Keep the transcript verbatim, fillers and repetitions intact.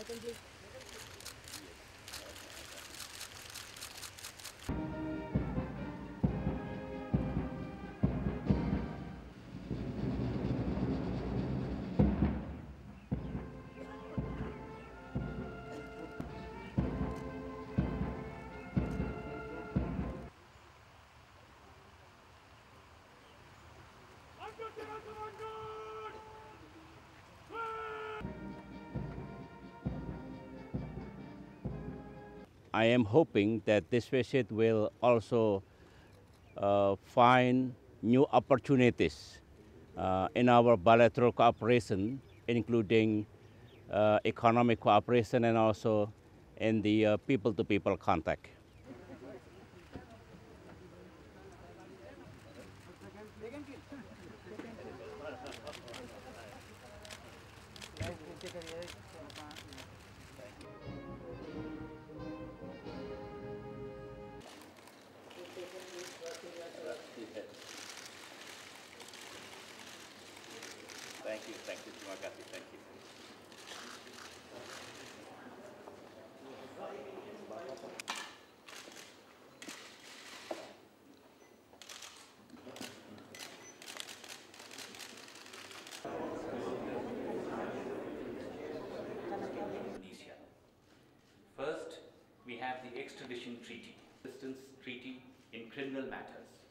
attendez. I am hoping that this visit will also uh, find new opportunities uh, in our bilateral cooperation, including uh, economic cooperation and also in the people-to-people uh, -people contact. Thank you, thank you, terima kasih, thank you. First, we have the extradition treaty, assistance treaty in criminal matters.